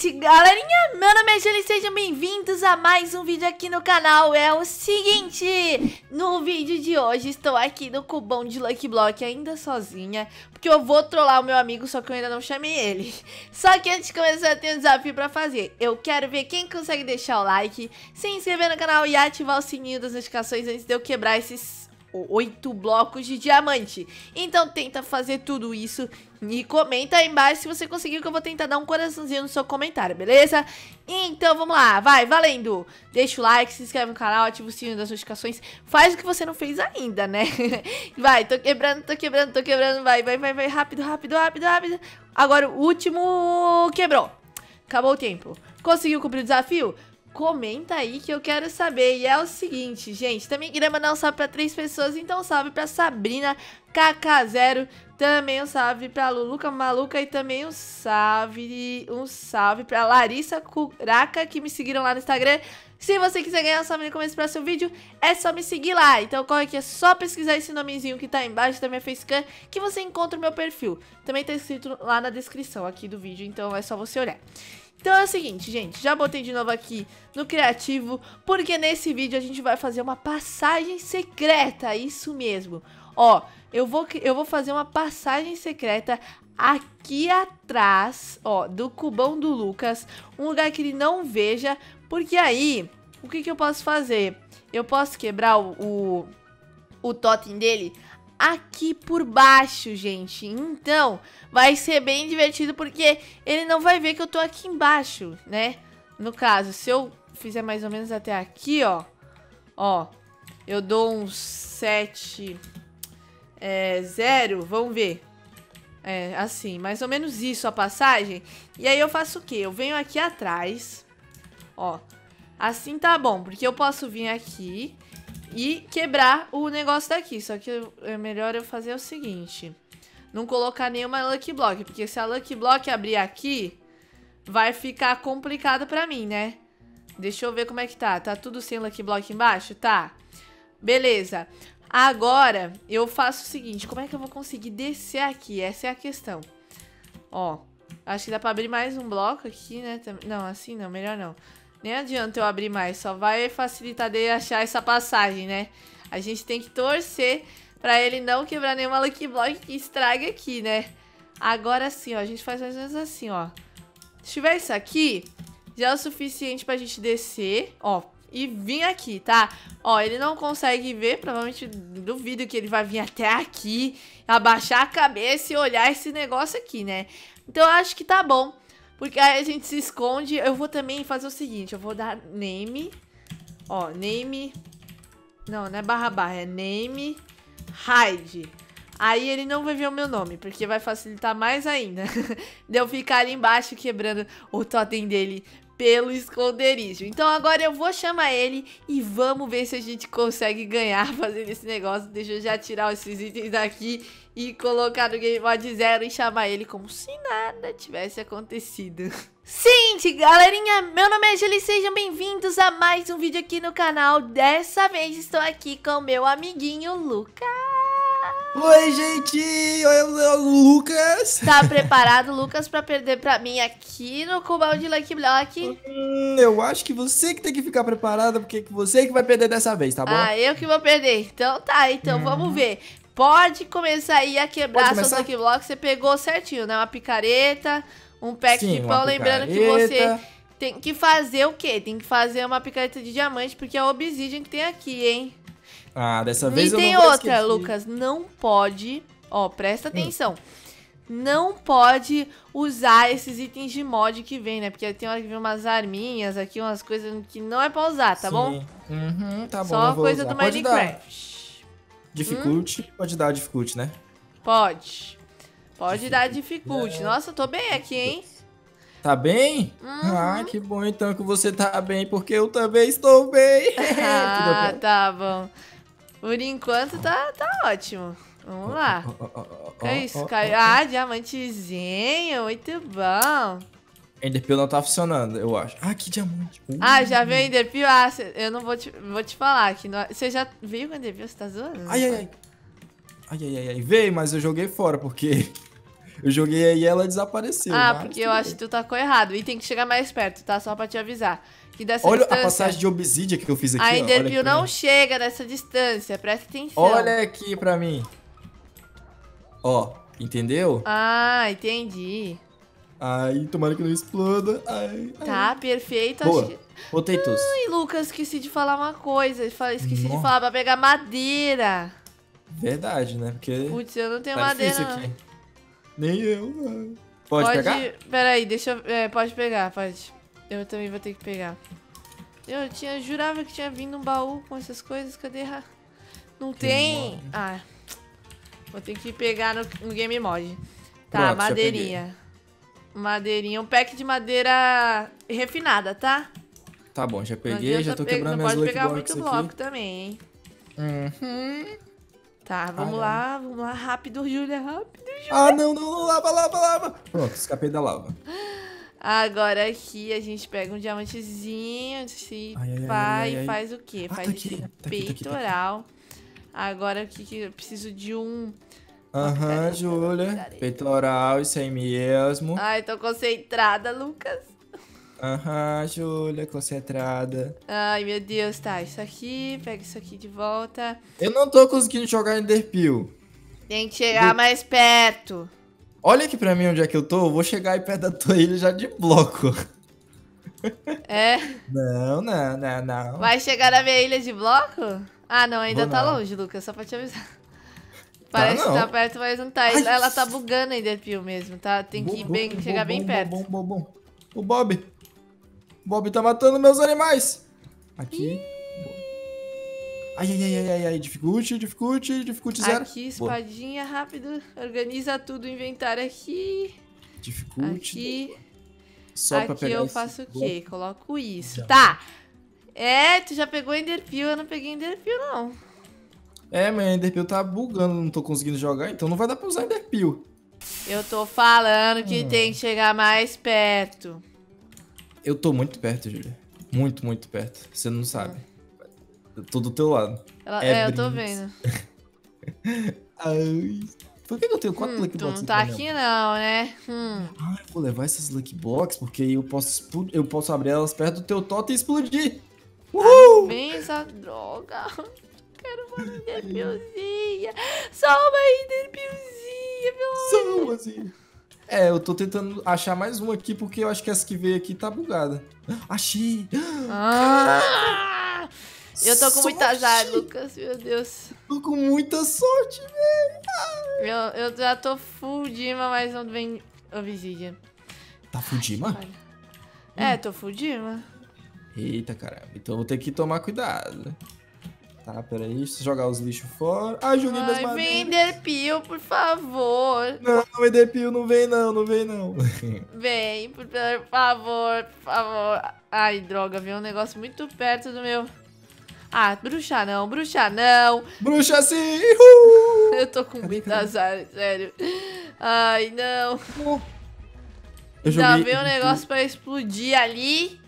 seguinte, galerinha, meu nome é Júlia e sejam bem-vindos a mais um vídeo aqui no canal. É o seguinte, no vídeo de hoje estou aqui no cubão de Lucky Block ainda sozinha, porque eu vou trollar o meu amigo, só que eu ainda não chamei ele. Só que antes de começar, eu tenho um desafio pra fazer. Eu quero ver quem consegue deixar o like, se inscrever no canal e ativar o sininho das notificações antes de eu quebrar esses 8 blocos de diamante. Então tenta fazer tudo isso e comenta aí embaixo se você conseguiu, que eu vou tentar dar um coraçãozinho no seu comentário, beleza? Então vamos lá, vai, valendo! Deixa o like, se inscreve no canal, ativa o sininho das notificações. Faz o que você não fez ainda, né? Vai, tô quebrando, vai, rápido. Agora o último quebrou. Acabou o tempo. Conseguiu cumprir o desafio? Comenta aí que eu quero saber. E é o seguinte, gente, também queria mandar um salve pra 3 pessoas, então um salve pra Sabrina KK0, também um salve pra Luluca Maluca e também um salve pra Larissa Curaca, que me seguiram lá no Instagram. Se você quiser ganhar um salve no começo do próximo vídeo, é só me seguir lá. Então corre aqui, é só pesquisar esse nomezinho que tá embaixo da minha facecam que você encontra o meu perfil. Também tá escrito lá na descrição aqui do vídeo, então é só você olhar. Então é o seguinte, gente, já botei de novo aqui no criativo, porque nesse vídeo a gente vai fazer uma passagem secreta, isso mesmo. Ó, eu vou fazer uma passagem secreta aqui atrás, ó, do cubão do Lucas, um lugar que ele não veja, porque aí, o que que eu posso fazer? Eu posso quebrar o totem dele aqui por baixo, gente. Então, vai ser bem divertido, porque ele não vai ver que eu tô aqui embaixo, né? No caso, se eu fizer mais ou menos até aqui, ó, eu dou uns 7, 0, vamos ver. É, assim, mais ou menos isso a passagem. E aí eu faço o quê? Eu venho aqui atrás, ó, assim tá bom, porque eu posso vir aqui e quebrar o negócio daqui. Só que é melhor eu fazer o seguinte: não colocar nenhuma Lucky Block, porque se a Lucky Block abrir aqui, vai ficar complicado pra mim, né? Deixa eu ver como é que tá. Tá tudo sem Lucky Block embaixo? Tá. Beleza. Agora eu faço o seguinte: como é que eu vou conseguir descer aqui? Essa é a questão. Ó, acho que dá pra abrir mais um bloco aqui, né? Não, assim não, melhor não. Nem adianta eu abrir mais, só vai facilitar dele achar essa passagem, né? A gente tem que torcer pra ele não quebrar nenhuma Lucky Block que estrague aqui, né? Agora sim, ó, a gente faz mais ou menos assim, ó. Se tiver isso aqui, já é o suficiente pra gente descer, ó, e vir aqui, tá? Ó, ele não consegue ver, provavelmente duvido que ele vai vir até aqui, abaixar a cabeça e olhar esse negócio aqui, né? Então eu acho que tá bom. Porque aí a gente se esconde. Eu vou também fazer o seguinte, eu vou dar name, ó, name, não é // é name, hide. Aí ele não vai ver o meu nome, porque vai facilitar mais ainda de eu ficar ali embaixo quebrando o totem dele pelo esconderijo. Então agora eu vou chamar ele e vamos ver se a gente consegue ganhar fazendo esse negócio. Deixa eu já tirar esses itens daqui e colocar no Game Mode 0 e chamar ele como se nada tivesse acontecido. Seguinte, galerinha, meu nome é Júlia e sejam bem-vindos a mais um vídeo aqui no canal. Dessa vez estou aqui com meu amiguinho Lucas. Oi, gente! Oi, eu o Lucas! Tá preparado, Lucas, pra perder pra mim aqui no cubão de Lucky Block? Eu acho que você que tem que ficar preparada, porque você que vai perder dessa vez, tá bom? Ah, eu que vou perder. Então tá, então vamos ver. Pode começar aí a quebrar seus Lucky Blocks. Você pegou certinho, né? Uma picareta, um pack de pão. Lembrando que você tem que fazer o quê? Tem que fazer uma picareta de diamante, porque é o obsidian que tem aqui, hein? Ah, dessa vez eu não vou esquecer. E tem outra, Lucas, não pode, ó, presta atenção, não pode usar esses itens de mod que vem, né? Porque tem hora que vem umas arminhas aqui, umas coisas que não é pra usar, tá bom? Uhum, tá bom. Só coisa do Minecraft. Dificulte, pode dar dificulte, né? Pode. Pode dar dificulte. Nossa, eu tô bem aqui, hein? Tá bem? Ah, que bom então que você tá bem, porque eu também estou bem. Ah, tá bom. Por enquanto tá ótimo. Vamos lá. Que é isso? Caiu. Ah, diamantezinho. Muito bom. Ender Pearl não tá funcionando, eu acho. Ah, que diamante. Ah, já viu o Ender Pearl? Ah, eu não vou te falar. Você já viu o Ender Pearl? Você tá zoando? Ai, ai, ai. Ai, ai, ai. Veio, mas eu joguei fora, porque Eu joguei aí e ela desapareceu. Ah, porque eu acho que tu tacou errado. E tem que chegar mais perto, tá? Só pra te avisar. Que dessa olha distância, a passagem de obsidian que eu fiz aqui. A Ender Pearl não chega nessa distância. Presta atenção. Olha aqui pra mim. Ó, entendeu? Ah, entendi. Ai, tomara que não exploda. Ai, tá, ai. Perfeito. Boa. Acho que... botei todos. Ai, Lucas, esqueci de falar uma coisa. Esqueci de falar pra pegar madeira. Verdade, né? Porque... putz, eu não tenho madeira. Aqui. Nem eu. Mano. Pode pegar? Peraí, deixa eu... é, pode pegar, pode. Eu também vou ter que pegar. Eu jurava que tinha vindo um baú com essas coisas. Cadê? Não tem? Tem. Ah, vou ter que pegar no Game Mod. Tá, pronto, madeirinha. Madeirinha, um pack de madeira refinada, tá? Tá bom, já peguei, já tô quebrando minhas Lucky Blocks aqui. Não pode pegar muito bloco também, hein? Uhum. Tá, vamos lá, vamos lá, rápido, Júlia, rápido, Júlia. Ah, não, não, lava, lava, lava. Pronto, escapei da lava. Agora aqui a gente pega um diamantezinho, se vai, faz o quê? Faz esse peitoral. Agora aqui que eu preciso de um... aham, Júlia. Peitoral, isso aí mesmo. Ai, tô concentrada, Lucas. Aham, Júlia, concentrada. Ai, meu Deus, tá. Isso aqui, pega isso aqui de volta. Eu não tô conseguindo jogar Ender Pearl. Tem que chegar mais perto. Olha aqui pra mim onde é que eu tô. Eu vou chegar aí perto da tua ilha já de bloco. É? Não, não, não, não. Vai chegar na minha ilha de bloco? Ah, não, ainda tá longe, Lucas, só pra te avisar. Parece que tá perto, mas não tá. Ai, ela tá bugando a Ender Pearl mesmo, tá? Tem que chegar bem perto. O Bob. O Bob tá matando meus animais. Aqui. Ai, ai, ai, ai, ai. Dificulte, dificulte, dificulte zero. Aqui, espadinha, rápido. Organiza tudo o inventário aqui. Dificulte. Aqui. Só pra pegar. Aqui eu faço o quê? Coloco isso. Tá. É, tu já pegou Ender Pearl. Eu não peguei Ender Pearl, não. É, mas Ender Pearl tá bugando, não tô conseguindo jogar, então não vai dar pra usar Ender Pearl. Eu tô falando que tem que chegar mais perto. Eu tô muito perto, Júlia. Muito, muito perto. Você não sabe. Eu tô do teu lado. Eu tô vendo. Ai, por que eu tenho 4 Lucky Blocks? Tu não tá aqui não, né? Ah, eu vou levar essas Lucky Blocks porque eu posso abrir elas perto do teu totem e explodir. Uhul! Vem essa droga. Quero uma Ender Pearlzinha. Só uma Ender Pearlzinha, pelo amor. Só uma, assim. É, eu tô tentando achar mais uma aqui, porque eu acho que essa que veio aqui tá bugada. Achei! Ah, eu tô com muita azar, Lucas, meu Deus. Tô com muita sorte, velho. Eu já tô full Dima, mas não vem obsidian. Tá full Dima? É, tô full Dima. Eita, caramba. Então eu vou ter que tomar cuidado. Tá, peraí, deixa eu jogar os lixos fora. Ai, joguei mais madeiras. Vem Ender Pearl, por favor. Não, Ender Pearl, não vem não, não vem não. Vem, por favor, por favor. Ai, droga, veio um negócio muito perto do meu... ah, bruxa não, bruxa não. Bruxa sim! Uhul. Eu tô com muito azar, sério. Ai, não. Eu joguei... já veio um negócio pra explodir ali.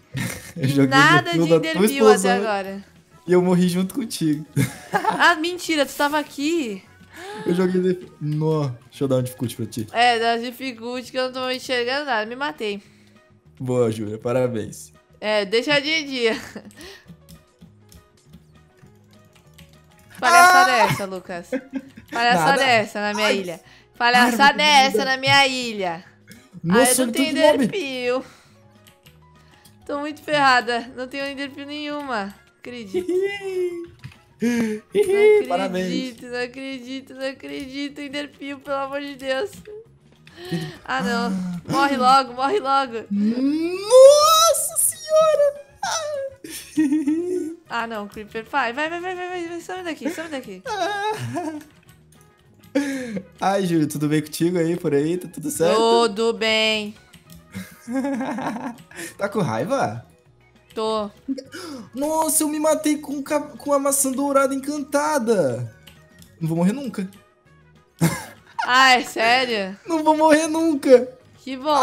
E nada de Ender Pearl até agora. E eu morri junto contigo. Ah, mentira, tu tava aqui. Eu joguei... nossa, deixa eu dar um dificuldade pra ti. É, dá um dificuldade que eu não tô enxergando nada, me matei. Boa, Júlia, parabéns. É, deixa de dia. Palhaçada essa, Lucas. Palhaçada essa na minha ilha. Palhaçada essa na minha ilha. Nossa, eu não tenho Ender Pearl. Tô muito ferrada, não tenho Ender Pearl nenhuma. Acredito. Parabéns. Não acredito, não acredito. Ender Pearl, pelo amor de Deus. Ah, não. Morre logo, morre logo. Nossa senhora. Ah, não. Creeper, vai, vai, vai, vai, vai, vai. Some daqui, some daqui. Ai, Júlio, tudo bem contigo aí, por aí? Tá tudo certo? Tudo bem. Tá com raiva? Tô. Nossa, eu me matei com a maçã dourada encantada. Não vou morrer nunca. Ah, é sério? Não vou morrer nunca. Que bom.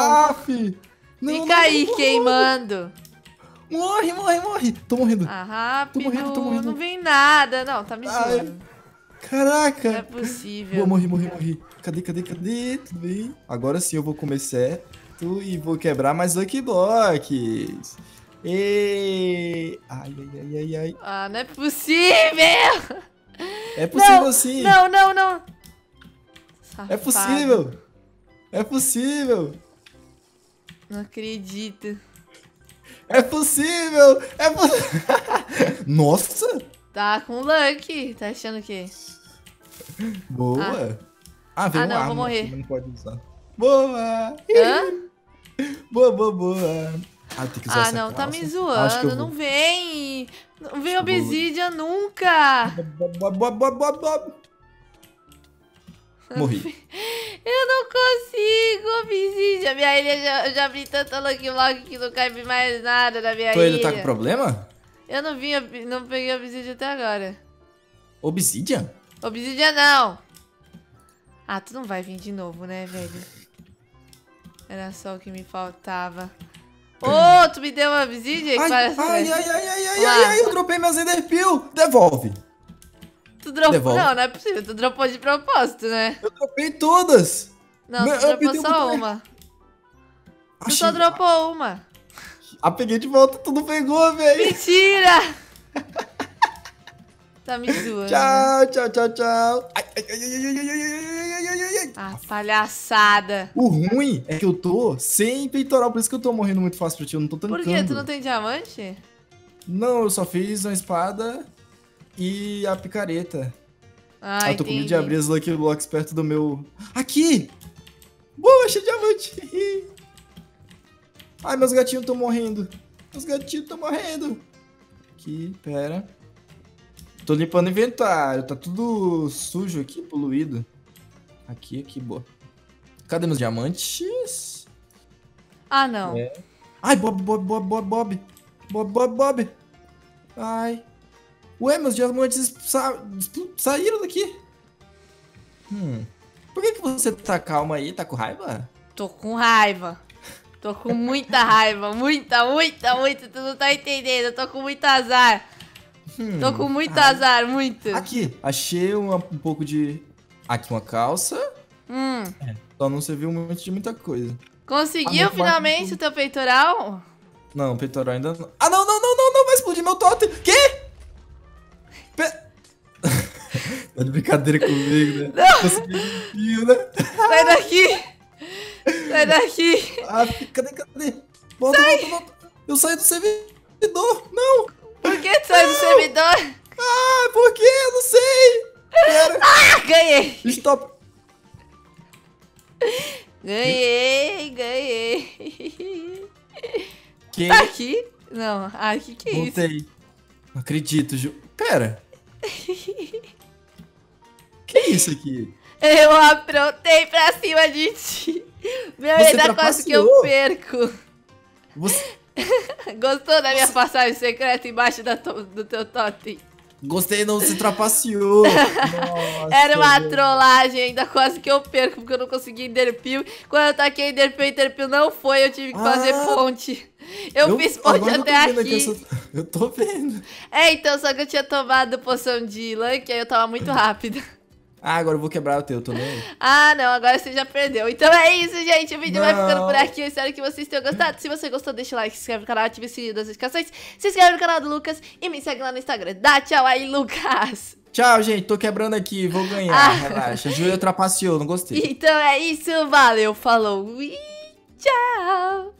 Não, fica aí queimando. Morre, morre, morre. Tô morrendo. Ah, rápido. Tô morrendo, tô morrendo. Não vem nada. Não, tá me zoando. Caraca! Não é possível. Boa, morri. Cadê? Tudo bem? Agora sim eu vou comer certo e vou quebrar mais Lucky Blocks. E... Ai. Ah, não é possível! É possível não, sim! Não! Safado. É possível! Não acredito. É possível! Nossa! Tá com luck. Tá achando o quê? Boa! Ah, não, vou morrer. Não pode usar. Boa! Hã? Boa! Ah, tem que usar essa não, calça. Tá me zoando. Não vem! Não vem obsidian nunca! Morri. Eu não consigo, obsidian. Minha ilha, eu já abri tanta Lucky Block que não cabe mais nada na minha ilha. Tua ilha tá com problema? Eu não vi, não peguei obsidian até agora. Obsidian? Obsidian não. Ah, tu não vai vir de novo, né, velho? Era só o que me faltava. Ô, tu me deu uma obsidian? Ai, eu dropei minhas Ender Pearl. Devolve. Tu dropou? Não é possível. Tu dropou de propósito, né? Eu dropei todas. Não, tu dropou só uma. Tu só dropou uma. Ah, peguei de volta, tudo pegou, velho. Mentira! Tá me zoando. Tchau. Ah, palhaçada. O ruim é que eu tô sem peitoral, por isso que eu tô morrendo muito fácil pra ti, eu não tô tancando. Por quê? Tu não tem diamante? Não, eu só fiz uma espada e a picareta. Ah, eu tô com medo de abrir as Lucky Blocks perto do meu... Aqui! Boa, achei diamante! Ai, meus gatinhos estão morrendo. Aqui, pera. Tô limpando o inventário. Tá tudo sujo aqui, poluído. Aqui, boa. Cadê meus diamantes? Ah, não. É. Ai, Bob. Ai. Ué, meus diamantes saíram daqui. Por que você tá calma aí? Tá com raiva? Tô com raiva. Tô com muita raiva, muita, tu não tá entendendo, eu tô com muito azar. Tô com muito azar. Aqui, achei um pouco de... Aqui uma calça. Só não serviu muito de muita coisa. Conseguiu finalmente o teu peitoral? Não, peitoral ainda não. Ah, não, vai explodir meu totem. Quê? Tá de brincadeira comigo, né? Não! Conseguiu, né? Sai daqui! Sai daqui! Ah, cadê? Volta. Eu saí do servidor! Não! Por que tu saiu do servidor? Ah, por que? Eu não sei! Pera. Ah, ganhei! Stop! Ganhei! Que? Tá aqui? Não, que é isso? Voltei. Não acredito, Ju. Pera! Que é isso aqui? Eu aprontei pra cima de ti! Meu, ainda quase que eu perco. Gostou da minha passagem secreta embaixo do teu totem? Gostei, não se trapaceou. Nossa, era uma trollagem, ainda quase que eu perco, porque eu não consegui Ender Pearl. Quando eu taquei Ender Pearl não foi, eu tive que fazer ponte. Eu fiz ponte até aqui. Eu tô vendo. É, então, só que eu tinha tomado poção de Lucky, aí eu tava muito rápido. Ah, agora eu vou quebrar o teu também. Ah, não, agora você já perdeu. Então é isso, gente. O vídeo vai ficando por aqui. Eu espero que vocês tenham gostado. Se você gostou, deixa o like, se inscreve no canal, ativa o sininho das notificações. Se inscreve no canal do Lucas e me segue lá no Instagram. Dá tchau aí, Lucas. Tchau, gente. Tô quebrando aqui. Vou ganhar. Relaxa. A Júlia trapaceou. Não gostei. Então é isso. Valeu. Falou. E tchau.